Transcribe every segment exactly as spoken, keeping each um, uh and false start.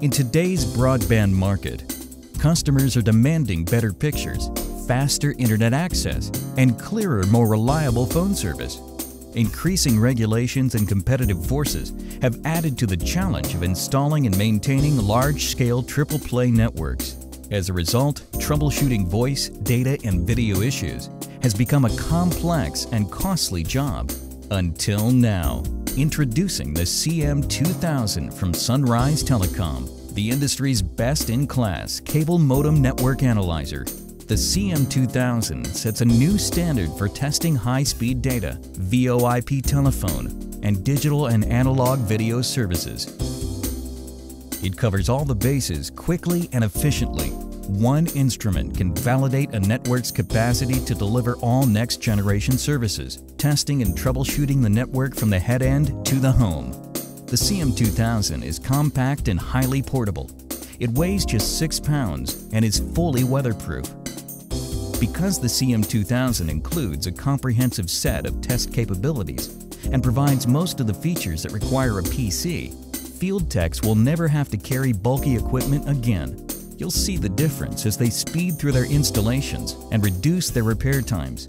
In today's broadband market, customers are demanding better pictures, faster internet access, and clearer, more reliable phone service. Increasing regulations and competitive forces have added to the challenge of installing and maintaining large-scale triple-play networks. As a result, troubleshooting voice, data, and video issues has become a complex and costly job. Until now. Introducing the C M two thousand from Sunrise Telecom, the industry's best-in-class cable modem network analyzer. The C M two thousand sets a new standard for testing high-speed data, VoIP telephone, and digital and analog video services. It covers all the bases quickly and efficiently. One instrument can validate a network's capacity to deliver all next-generation services, testing and troubleshooting the network from the head end to the home. The C M two thousand is compact and highly portable. It weighs just six pounds and is fully weatherproof. Because the C M two thousand includes a comprehensive set of test capabilities and provides most of the features that require a P C, field techs will never have to carry bulky equipment again. You'll see the difference as they speed through their installations and reduce their repair times.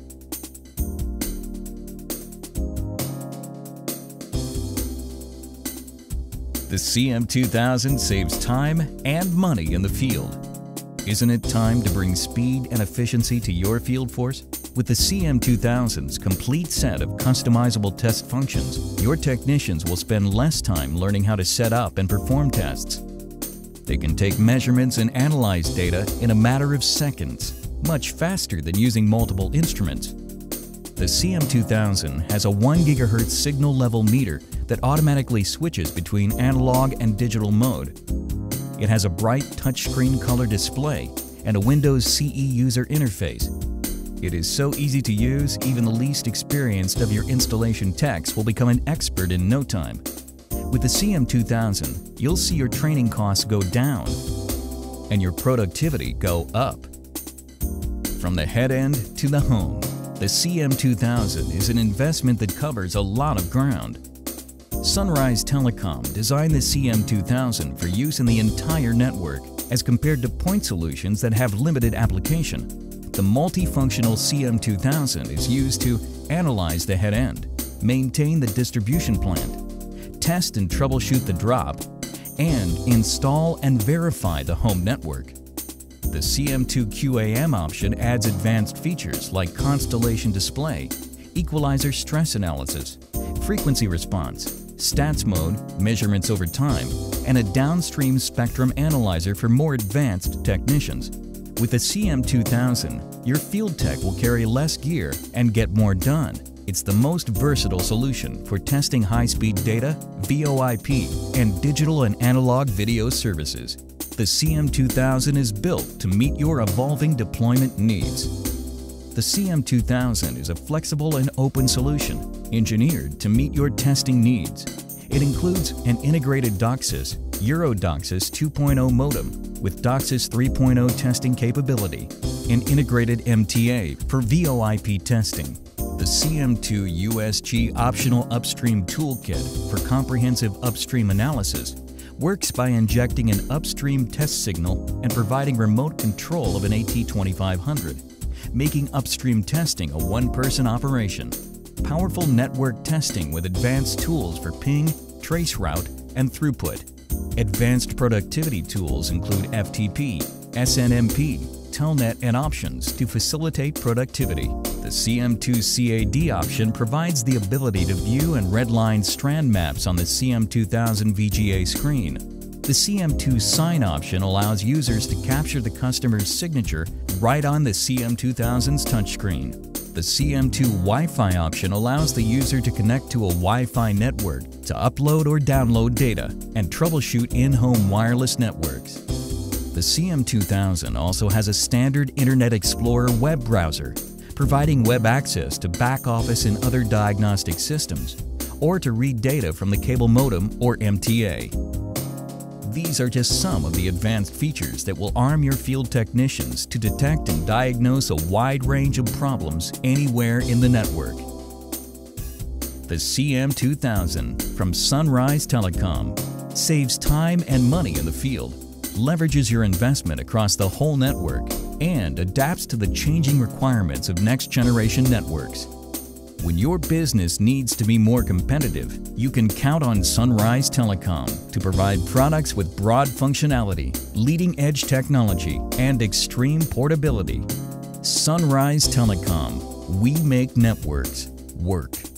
The C M two thousand saves time and money in the field. Isn't it time to bring speed and efficiency to your field force? With the C M two thousand's complete set of customizable test functions, your technicians will spend less time learning how to set up and perform tests. They can take measurements and analyze data in a matter of seconds, much faster than using multiple instruments. The C M two thousand has a one gigahertz signal level meter that automatically switches between analog and digital mode. It has a bright touchscreen color display and a Windows C E user interface. It is so easy to use, even the least experienced of your installation techs will become an expert in no time. With the C M two thousand, you'll see your training costs go down and your productivity go up. From the head end to the home, the C M two thousand is an investment that covers a lot of ground. Sunrise Telecom designed the C M two thousand for use in the entire network as compared to point solutions that have limited application. The multifunctional C M two thousand is used to analyze the head end, maintain the distribution plant, test and troubleshoot the drop, and install and verify the home network. The C M two Q A M option adds advanced features like constellation display, equalizer stress analysis, frequency response, stats mode, measurements over time, and a downstream spectrum analyzer for more advanced technicians. With the C M two thousand, your field tech will carry less gear and get more done. It's the most versatile solution for testing high-speed data, VoIP, and digital and analog video services. The C M two thousand is built to meet your evolving deployment needs. The C M two thousand is a flexible and open solution engineered to meet your testing needs. It includes an integrated DOCSIS, EuroDOCSIS two point oh modem with DOCSIS three point oh testing capability, an integrated M T A for VoIP testing, the C M two U S G optional upstream toolkit for comprehensive upstream analysis works by injecting an upstream test signal and providing remote control of an A T twenty-five hundred, making upstream testing a one-person operation. Powerful network testing with advanced tools for ping, traceroute, and throughput. Advanced productivity tools include F T P, S N M P, Telnet, and options to facilitate productivity. The C M two C A D option provides the ability to view and redline strand maps on the C M two thousand V G A screen. The C M two Sign option allows users to capture the customer's signature right on the C M two thousand's touchscreen. The C M two Wi-Fi option allows the user to connect to a Wi-Fi network to upload or download data and troubleshoot in-home wireless networks. The C M two thousand also has a standard Internet Explorer web browser, providing web access to back office and other diagnostic systems, or to read data from the cable modem or M T A. These are just some of the advanced features that will arm your field technicians to detect and diagnose a wide range of problems anywhere in the network. The C M two thousand from Sunrise Telecom. saves time and money in the field, leverages your investment across the whole network, and adapts to the changing requirements of next-generation networks. When your business needs to be more competitive, you can count on Sunrise Telecom to provide products with broad functionality, leading-edge technology, and extreme portability. Sunrise Telecom. We make networks work.